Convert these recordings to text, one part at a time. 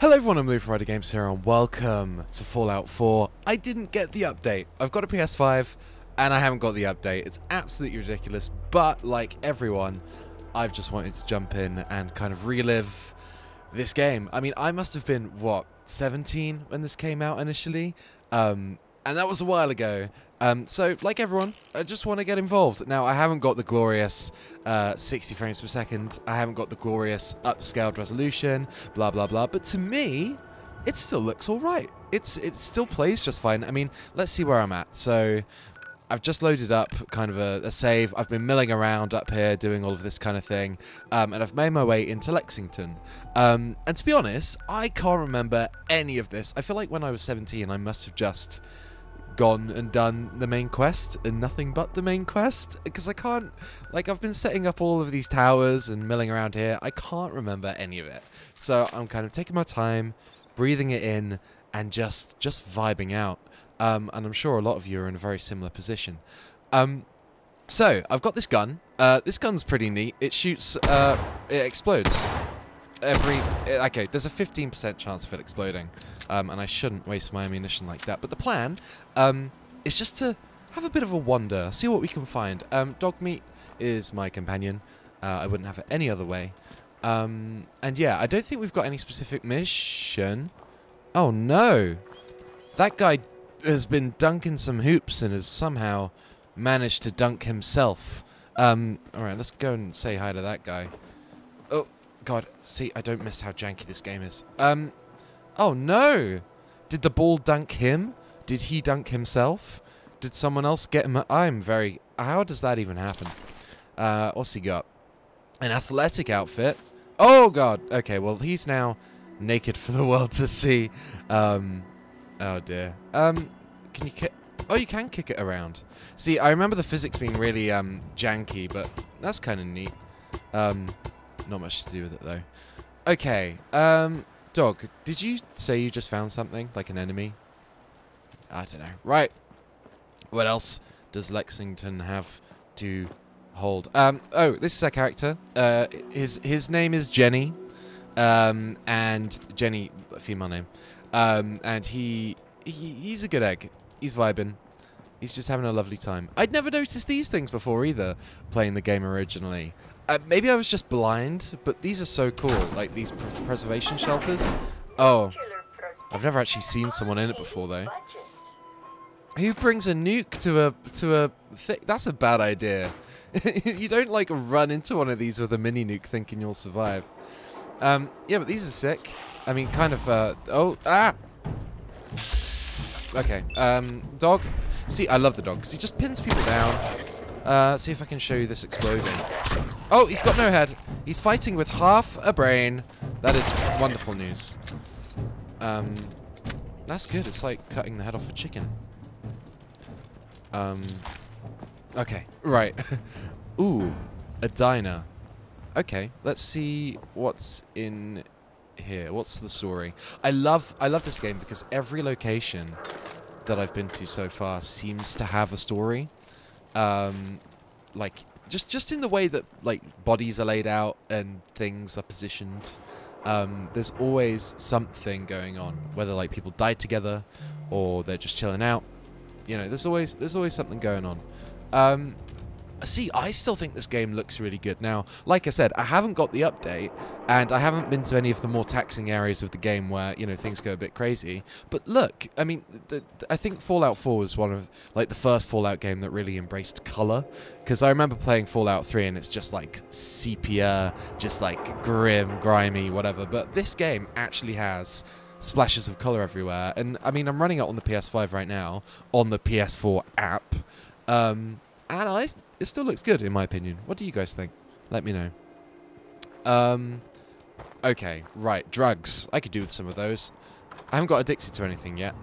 Hello everyone, I'm Lou from Rider Games here and welcome to Fallout 4. I didn't get the update. I've got a PS5 and I haven't got the update. It's absolutely ridiculous, but like everyone, I've just wanted to jump in and kind of relive this game. I mean, I must have been, what, 17 when this came out initially? And that was a while ago. So, like everyone, I just want to get involved. Now, I haven't got the glorious 60 frames per second. I haven't got the glorious upscaled resolution, blah, blah, blah. But to me, it still looks all right. It still plays just fine. I mean, let's see where I'm at. So, I've just loaded up kind of a save. I've been milling around up here doing all of this kind of thing. And I've made my way into Lexington. And to be honest, I can't remember any of this. I feel like when I was 17, I must have just gone and done the main quest and nothing but the main quest, because I can't, like, I've been setting up all of these towers and milling around here. I can't remember any of it, so I'm kind of taking my time, breathing it in, and just vibing out. And I'm sure a lot of you are in a very similar position. So I've got this gun. This gun's pretty neat. It shoots. It explodes. Okay, there's a 15% chance of it exploding, and I shouldn't waste my ammunition like that. But the plan is just to have a bit of a wander, see what we can find. Dogmeat is my companion. I wouldn't have it any other way. And yeah, I don't think we've got any specific mission. Oh no! That guy has been dunking some hoops and has somehow managed to dunk himself. Alright, let's go and say hi to that guy. Oh. God, see, I don't miss how janky this game is. Oh no! Did the ball dunk him? Did he dunk himself? Did someone else get him? How does that even happen? What's he got? An athletic outfit. Oh God! Okay, well, he's now naked for the world to see. Oh dear. Can you kick? Oh, you can kick it around. See, I remember the physics being really, janky, but that's kind of neat. Not much to do with it, though. Okay, Dog, did you say you just found something? Like an enemy? I don't know. Right. What else does Lexington have to hold? Oh, this is our character. His name is Jenny. And Jenny, female name. And he's a good egg. He's vibing. He's just having a lovely time. I'd never noticed these things before either, playing the game originally. Maybe I was just blind, but these are so cool, like these preservation shelters. Oh, I've never actually seen someone in it before, though. Who brings a nuke to a thing? That's a bad idea. You don't, like, run into one of these with a mini nuke thinking you'll survive. Yeah, but these are sick. I mean, kind of, oh, ah! Okay, Dog. See, I love the dog, because he just pins people down. See if I can show you this exploding. Oh, he's got no head. He's fighting with half a brain. That is wonderful news. That's good. It's like cutting the head off a chicken. Okay, right. Ooh, a diner. Okay, let's see what's in here. What's the story? I love this game because every location that I've been to so far seems to have a story. Like, just in the way that, like, bodies are laid out and things are positioned, there's always something going on, whether, like, people died together or they're just chilling out. You know, there's always something going on. See, I still think this game looks really good. Now, like I said, I haven't got the update, and I haven't been to any of the more taxing areas of the game where, you know, things go a bit crazy. But look, I mean, I think Fallout 4 was one of, like, the first Fallout game that really embraced colour. Because I remember playing Fallout 3, and it's just, like, sepia, just, like, grim, grimy, whatever. But this game actually has splashes of colour everywhere. And, I mean, I'm running it on the PS5 right now, on the PS4 app. And it still looks good, in my opinion. What do you guys think? Let me know. Okay, right. Drugs. I could do with some of those. I haven't got addicted to anything yet.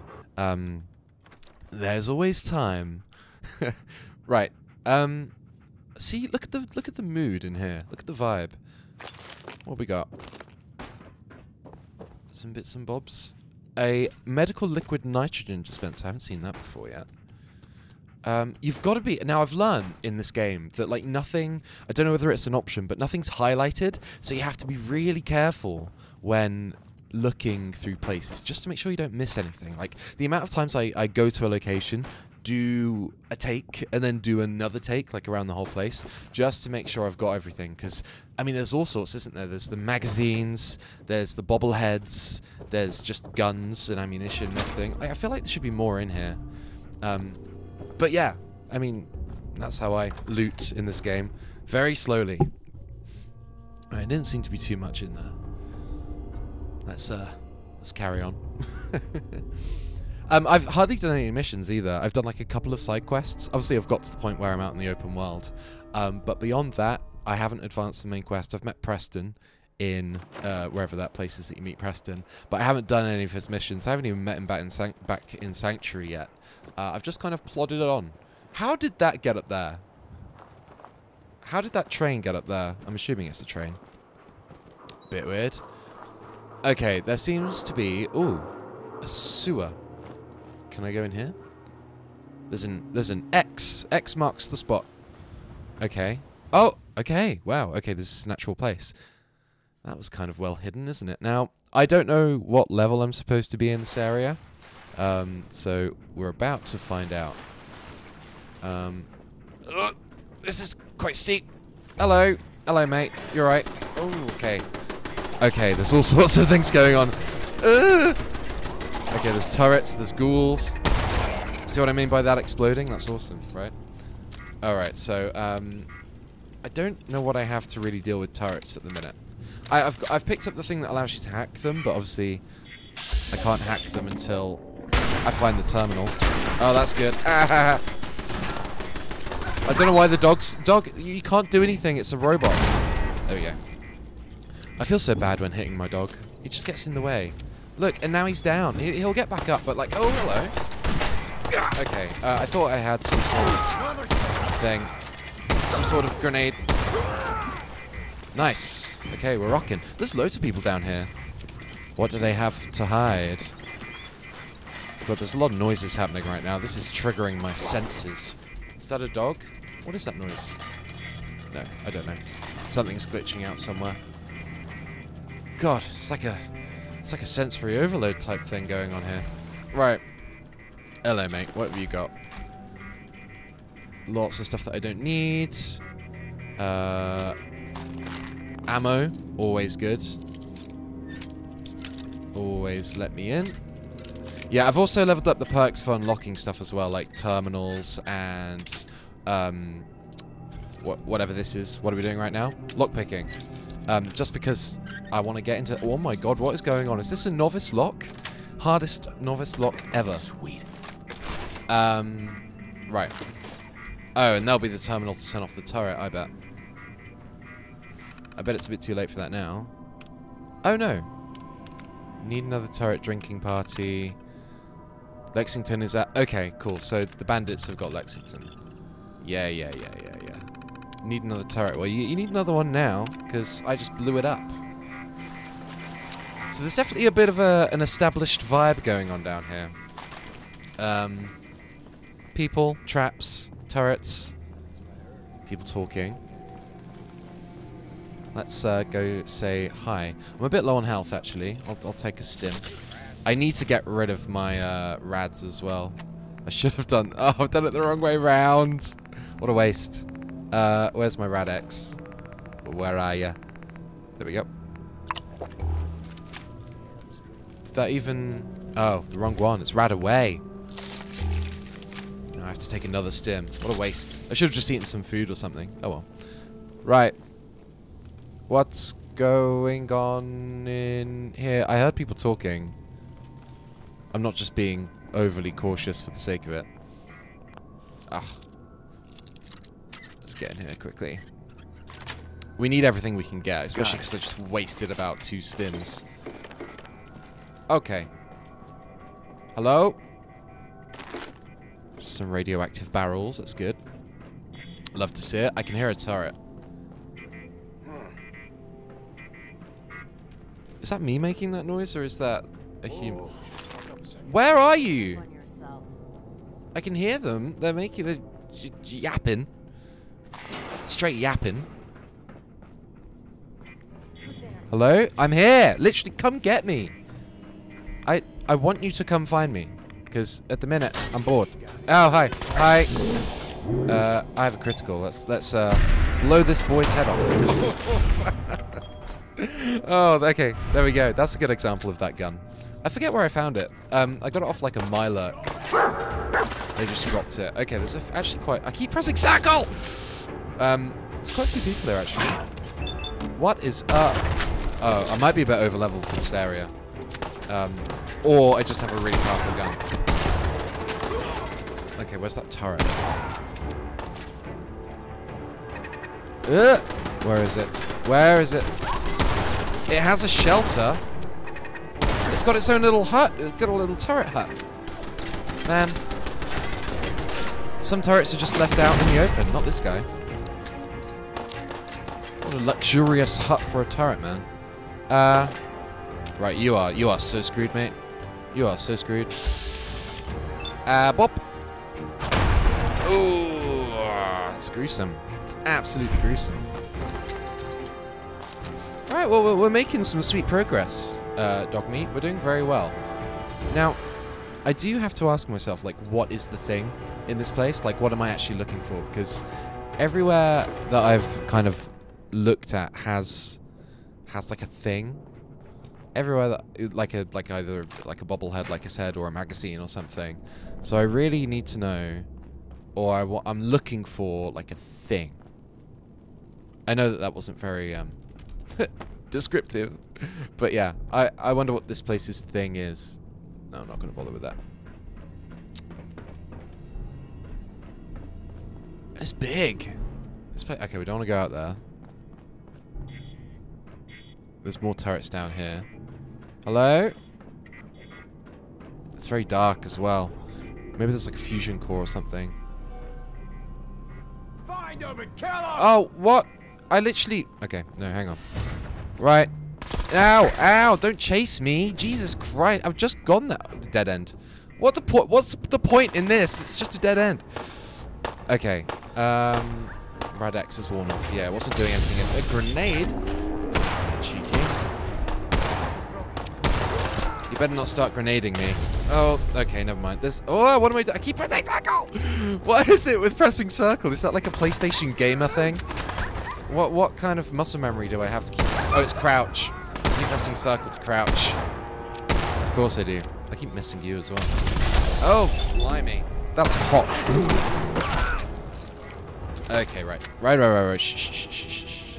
There's always time. Right. See, look at the mood in here. Look at the vibe. What we got? Some bits and bobs. A medical liquid nitrogen dispenser. I haven't seen that before yet. You've got to be... Now, I've learned in this game that, like, nothing... I don't know whether it's an option, but nothing's highlighted, so you have to be really careful when looking through places just to make sure you don't miss anything. Like, the amount of times I go to a location, do a take, and then do another take, like around the whole place, just to make sure I've got everything. Because, I mean, there's all sorts, isn't there? There's the magazines, there's the bobbleheads, there's just guns and ammunition and everything. Like, I feel like there should be more in here. But yeah, I mean, that's how I loot in this game. Very slowly. I mean, it didn't seem to be too much in there. Let's carry on. I've hardly done any missions either. I've done like a couple of side quests. Obviously, I've got to the point where I'm out in the open world. But beyond that, I haven't advanced the main quest. I've met Preston in wherever that place is that you meet Preston. But I haven't done any of his missions. I haven't even met him back in Sanctuary yet. I've just kind of plodded it on. How did that get up there? How did that train get up there? I'm assuming it's a train. Bit weird. Okay, there seems to be... Ooh, a sewer. Can I go in here? There's an X. X marks the spot. Okay. Oh, okay. Wow. Okay, this is an actual place. That was kind of well hidden, isn't it? Now, I don't know what level I'm supposed to be in this area. So we're about to find out. This is quite steep. Hello. Hello, mate. You alright? Oh, okay. Okay, there's all sorts of things going on. Okay, there's turrets, there's ghouls. See what I mean by that exploding? That's awesome, right? Alright, so, I don't know what I have to really deal with turrets at the minute. I've picked up the thing that allows you to hack them, but obviously I can't hack them until I find the terminal. Oh, that's good. Ah, I don't know why the dog's... Dog, you can't do anything, it's a robot. There we go. I feel so bad when hitting my dog. He just gets in the way. Look, and now he's down. He'll get back up, but like, oh, hello. Okay, I thought I had some sort of thing. Some sort of grenade. Nice. Okay, we're rocking. There's loads of people down here. What do they have to hide? But there's a lot of noises happening right now. This is triggering my senses. Is that a dog? What is that noise? No, I don't know. Something's glitching out somewhere. God, it's like a... It's like a sensory overload type thing going on here. Right. Hello, mate. What have you got? Lots of stuff that I don't need. Ammo. Always good. Always let me in. Yeah, I've also leveled up the perks for unlocking stuff as well, like terminals and... whatever this is. What are we doing right now? Lockpicking. Just because I want to get into... Oh my god, what is going on? Is this a novice lock? Hardest novice lock ever. Sweet. Right. Oh, and there'll be the terminal to turn off the turret, I bet. I bet it's a bit too late for that now. Oh no. Need another turret drinking party. Lexington is at... Okay, cool. So the bandits have got Lexington. Yeah. Need another turret. Well, you need another one now, because I just blew it up. So there's definitely a bit of an established vibe going on down here. People, traps, turrets, people talking. Let's go say hi. I'm a bit low on health, actually. I'll take a stim. I need to get rid of my rads as well. I should have done... Oh, I've done it the wrong way round. What a waste. Where's my Rad-X? Where are ya? There we go. Did that even... Oh, the wrong one. It's Rad-Away. Now I have to take another stim. What a waste. I should have just eaten some food or something. Oh well. Right. What's going on in here? I heard people talking. I'm not just being overly cautious for the sake of it. Ugh. Let's get in here quickly. We need everything we can get, especially because I just wasted about 2 stims. Okay. Hello? Just some radioactive barrels, that's good. Love to see it. I can hear a turret. Is that me making that noise, or is that a human? Where are you? I can hear them. They're making the yapping. Straight yapping. Who's there? Hello? I'm here! Literally, come get me! I want you to come find me. Because at the minute, I'm bored. Oh, hi. Hi. I have a critical. Let's blow this boy's head off. Oh, okay. There we go. That's a good example of that gun. I forget where I found it. I got it off like a Milurk. They just dropped it. Okay, there's actually quite... I keep pressing circle! There's quite a few people there, actually. What is up? Oh, I might be a bit over-leveled for this area. Or I just have a really powerful gun. Okay, where's that turret? Where is it? Where is it? It has a shelter. It's got its own little hut. It's got a little turret hut. Man. Some turrets are just left out in the open. Not this guy. What a luxurious hut for a turret, man. Right, you are so screwed, mate. You are so screwed. Bop. Ooh, it's gruesome. It's absolutely gruesome. Right, well, we're making some sweet progress, Dogmeat. We're doing very well. Now, I do have to ask myself, like, what is the thing in this place? Like, what am I actually looking for? Because everywhere that I've kind of looked at has like a thing. Everywhere that, like either a bobblehead, like I said, or a magazine or something. So I really need to know, or I'm looking for like a thing. I know that wasn't very descriptive, but yeah, I wonder what this place's thing is. No, I'm not going to bother with that. It's big. Okay, we don't want to go out there. There's more turrets down here. Hello? It's very dark as well. Maybe there's like a fusion core or something. Find him and kill him! Oh, what? I literally... Okay, no, hang on. Right. Ow, ow, don't chase me. Jesus Christ, I've just gone that dead end. What's the point in this? It's just a dead end. Okay. Rad-X is worn off. Yeah, it wasn't doing anything. A grenade? That's a bit cheeky. You better not start grenading me. Oh, okay, never mind. This. Oh, what am I doing? I keep pressing circle! What is it with pressing circle? Is that like a PlayStation gamer thing? What kind of muscle memory do I have to keep? Oh, it's crouch. I keep pressing circle to crouch. Of course I do. I keep missing you as well. Oh, blimey. That's hot. Okay, right. Right. Shh, shh, shh, shh, shh.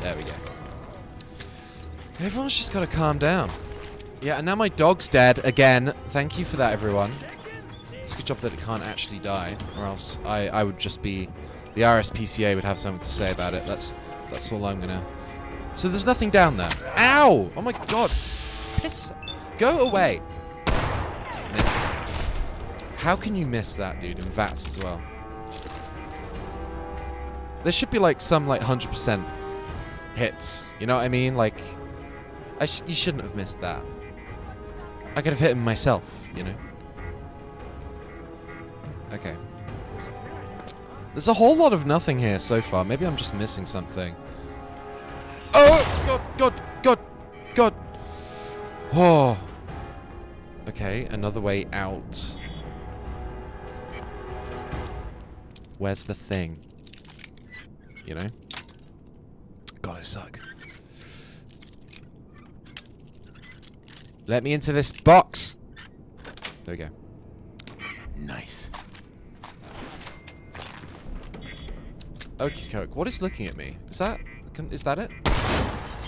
There we go. Everyone's just got to calm down. Yeah, and now my dog's dead again. Thank you for that, everyone. It's a good job that it can't actually die, or else I would just be... The RSPCA would have something to say about it. That's all I'm gonna... So there's nothing down there. Ow! Oh my god. Piss. Go away. Missed. How can you miss that, dude? In VATS as well. There should be, like, some, like, 100% hits. You know what I mean? Like, you shouldn't have missed that. I could have hit him myself, you know? Okay. There's a whole lot of nothing here so far. Maybe I'm just missing something. Oh! God! Oh! Okay, another way out. Where's the thing? You know? God, I suck. Let me into this box! There we go. Nice. Okie Coke, what is looking at me? Is that it?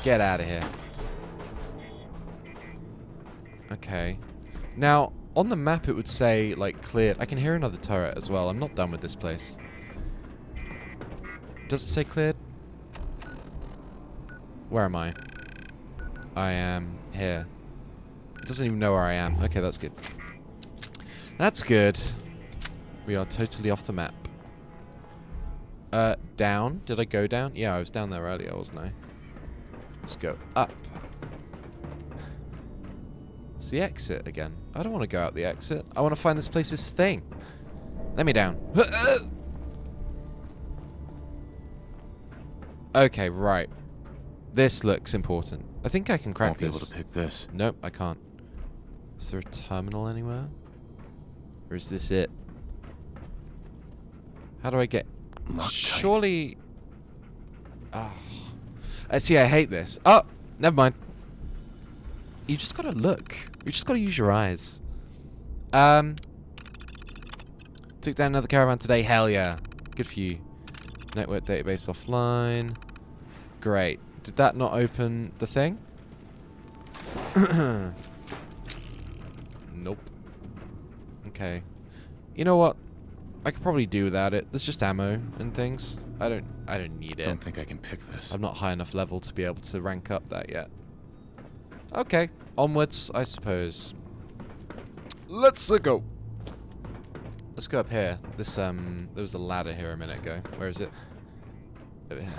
Get out of here. Okay. Now, on the map it would say, like, cleared. I can hear another turret as well. I'm not done with this place. Does it say cleared? Where am I? I am here. It doesn't even know where I am. Okay, that's good. That's good. We are totally off the map. Down? Did I go down? Yeah, I was down there earlier, wasn't I? Let's go up. It's the exit again. I don't want to go out the exit. I want to find this place's thing. Let me down. Okay, right. This looks important. I think I can crack this. I won't be able to pick this. Nope, I can't. Is there a terminal anywhere? Or is this it? How do I get... Surely... Oh. See, I hate this. Oh, never mind. You just gotta look. You just gotta use your eyes. Took down another caravan today. Hell yeah. Good for you. Network database offline. Great. Did that not open the thing? Nope. Okay. You know what? I could probably do without it. There's just ammo and things. I don't need it. I don't think I can pick this. I'm not high enough level to be able to rank up that yet. Okay. Onwards, I suppose. Let's go. Let's go up here. This there was a ladder here a minute ago. Where is it? Over here.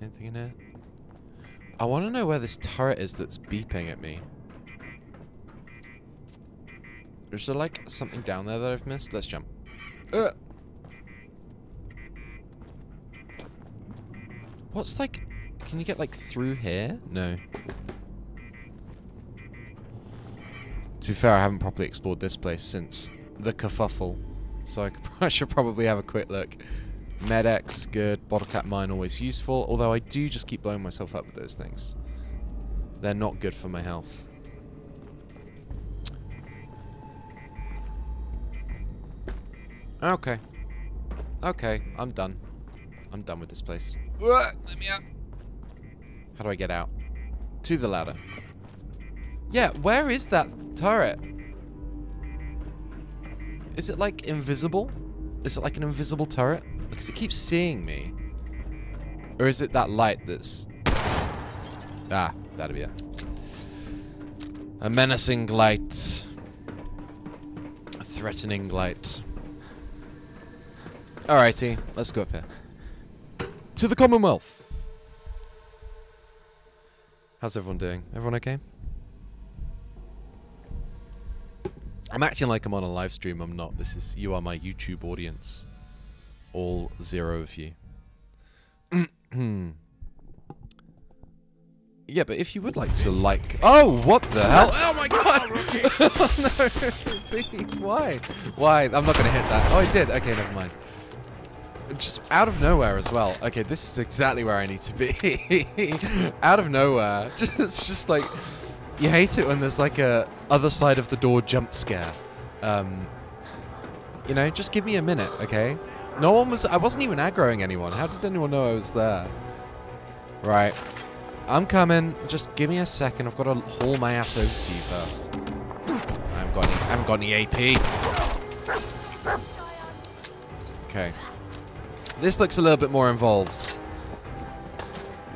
Anything in here? I want to know where this turret is that's beeping at me. Is there like something down there that I've missed? Let's jump. What's like... Can you get like through here? No. To be fair, I haven't properly explored this place since the kerfuffle. So I should probably have a quick look. Med-X, good. Bottle cap mine, always useful. Although I do just keep blowing myself up with those things. They're not good for my health. Okay. Okay, I'm done. I'm done with this place. Let me out. How do I get out? To the ladder. Yeah, where is that turret? Is it like invisible? Is it like an invisible turret? Because it keeps seeing me. Or is it that light that's... Ah, that'll be it. A menacing light. A threatening light. Alrighty, let's go up here. To the Commonwealth! How's everyone doing? Everyone okay? I'm acting like I'm on a live stream, I'm not. This is, you are my YouTube audience. All zero of you. Yeah, but if you would like to like... Oh, what the hell? Oh my god! Oh no, please, why? Why? I'm not gonna hit that. Oh, I did. Okay, never mind. Just out of nowhere as well. Okay, this is exactly where I need to be. Out of nowhere. It's just like... You hate it when there's like a other side of the door jump scare. You know, just give me a minute, okay? No one was... I wasn't even aggroing anyone. How did anyone know I was there? Right. I'm coming. Just give me a second. I've got to haul my ass over to you first. I haven't got any AP. Okay. This looks a little bit more involved.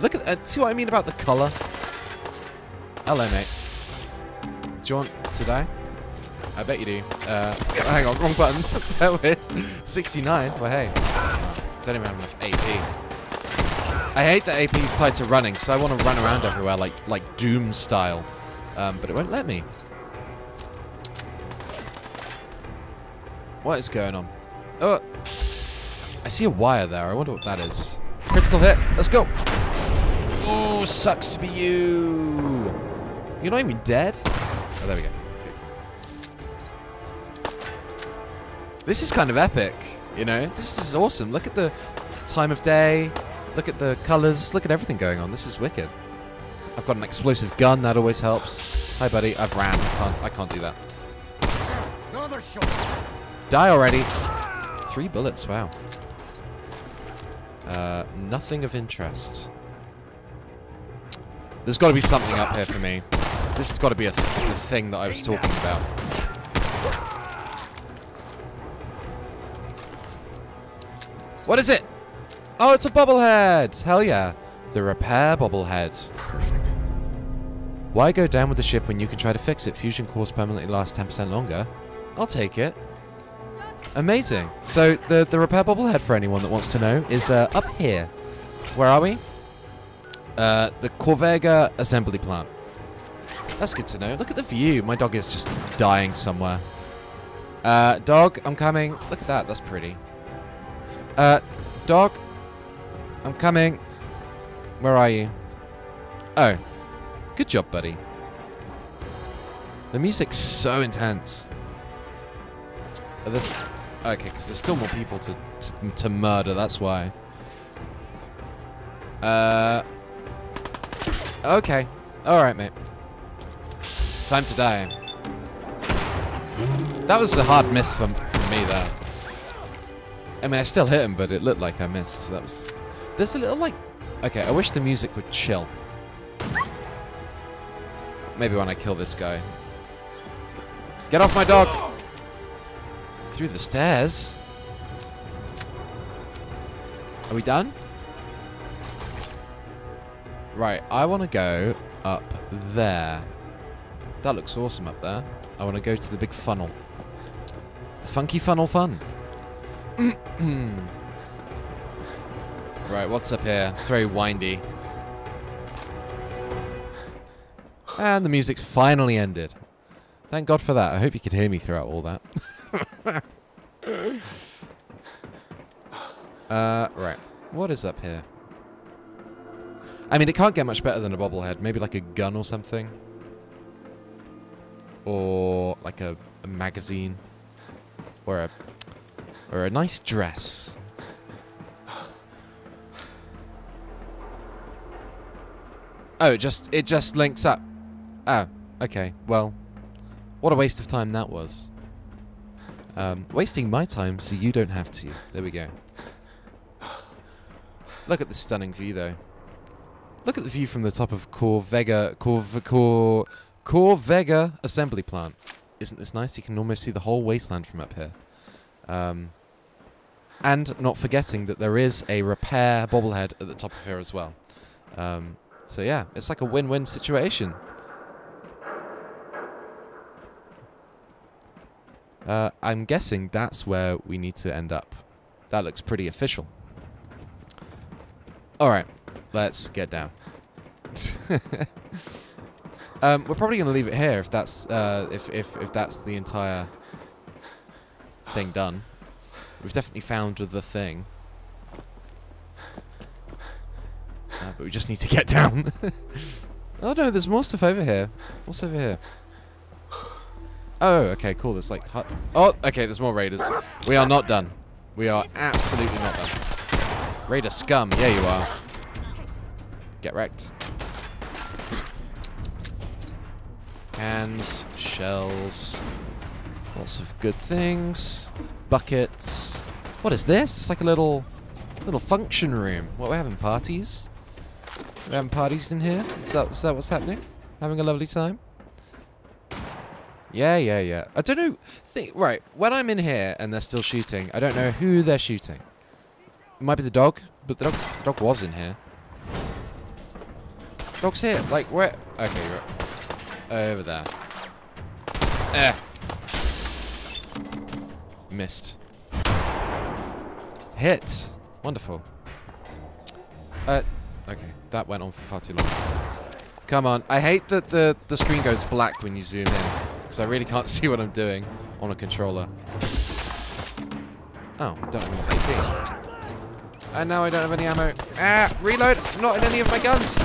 Look at... see what I mean about the colour? Hello, mate. Do you want to die? I bet you do. Hang on, wrong button. That was 69. Well, hey. Don't even have enough AP. I hate that AP is tied to running, so I want to run around everywhere like Doom style. But it won't let me. What is going on? Oh! I see a wire there. I wonder what that is. Critical hit. Let's go. Ooh, sucks to be you. You're not even dead. Oh, there we go. Okay. This is kind of epic, you know? This is awesome. Look at the time of day. Look at the colors. Look at everything going on. This is wicked. I've got an explosive gun. That always helps. Hi, buddy. I've ran. I can't do that. Another shot. Die already. 3 bullets. Wow. Nothing of interest. There's got to be something up here for me. This has got to be the thing that I was talking about. What is it? Oh, it's a bobblehead! Hell yeah. The repair bobblehead. Perfect. Why go down with the ship when you can try to fix it? Fusion cores permanently last 10% longer. I'll take it. Amazing. So the repair bobblehead, for anyone that wants to know, is up here. Where are we? The Corvega Assembly Plant. That's good to know. Look at the view. My dog is just dying somewhere. Dog, I'm coming. Look at that. That's pretty. Dog, I'm coming. Where are you? Oh. Good job, buddy. The music's so intense. This, okay, because there's still more people to murder, that's why. Okay. Alright, mate. Time to die. That was a hard miss for me there. I mean, I still hit him, but it looked like I missed. That was... There's a little, like... Okay, I wish the music would chill. Maybe when I kill this guy. Get off my dog! Through the stairs? Are we done? Right, I want to go up there. That looks awesome up there. I want to go to the big funnel. The funky funnel fun. Right, what's up here? It's very windy. And the music's finally ended. Thank God for that. I hope you could hear me throughout all that. Right. What is up here? I mean, it can't get much better than a bobblehead. Maybe like a gun or something. Or like a magazine. Or a nice dress. Oh, it just links up. Oh, okay. Well, what a waste of time that was. Wasting my time so you don't have to. There we go. Look at the stunning view, though. Look at the view from the top of Corvega Assembly Plant. Isn't this nice? You can almost see the whole wasteland from up here. And not forgetting that there is a repair bobblehead at the top of here as well. So yeah, it's like a win-win situation. I'm guessing that's where we need to end up. That looks pretty official. Alright, let's get down. We're probably going to leave it here if that's if that's the entire thing done. We've definitely found the thing. But we just need to get down. Oh no, there's more stuff over here. What's over here? Oh, okay, cool. There's like... Hut. Oh, okay, there's more raiders. We are not done. We are absolutely not done. Raider scum. Yeah, you are. Get wrecked. Cans, shells, lots of good things, buckets. What is this? It's like a little function room. What, we're having parties? We're having parties in here? Is that what's happening? Having a lovely time? Yeah. I don't know. Right, when I'm in here and they're still shooting, I don't know who they're shooting. It might be the dog, but the dog was in here. Dog's here. Like, where? Okay, right. Over there. Eh. Missed. Hit. Wonderful. Okay, that went on for far too long. Come on. I hate that the screen goes black when you zoom in. Because I really can't see what I'm doing on a controller. Oh, I don't have any AP. And now I don't have any ammo. Ah! Reload! I'm not in any of my guns!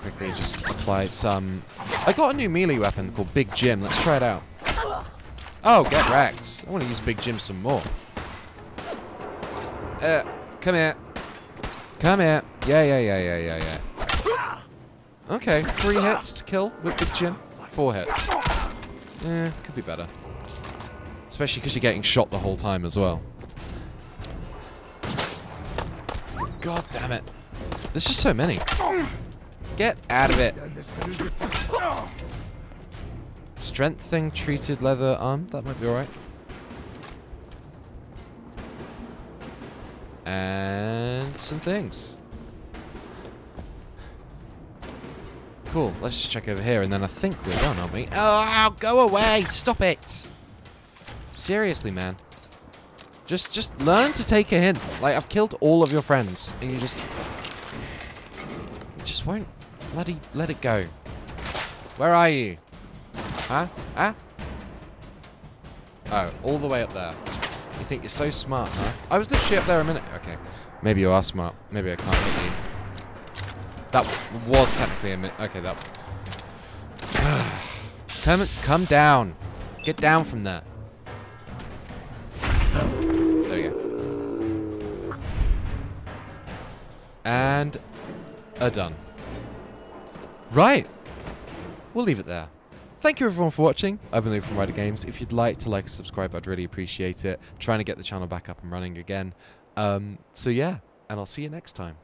Quickly just apply some... I got a new melee weapon called Big Jim. Let's try it out. Oh, get wrecked. I want to use Big Jim some more. Come here. Come here. Yeah. Okay, 3 hits to kill with Big Jim. 4 hits. Yeah, could be better. Especially because you're getting shot the whole time as well. God damn it. There's just so many. Get out of it. Strength thing, treated leather arm. That might be alright. And some things. Cool. Let's just check over here, and then I think we're done, aren't we? Oh, go away! Stop it! Seriously, man. Just learn to take a hint. Like, I've killed all of your friends, and you just won't bloody let it go. Where are you? Huh? Huh? Oh, all the way up there. You think you're so smart, huh? I was literally up there a minute. Okay. Maybe you are smart. Maybe I can't hit you. That was technically a min. Okay, that. Come down. Get down from there. There we go. And are done. Right. We'll leave it there. Thank you everyone for watching. I've been Luke from Rider Games. If you'd like to like and subscribe, I'd really appreciate it. I'm trying to get the channel back up and running again. So yeah, and I'll see you next time.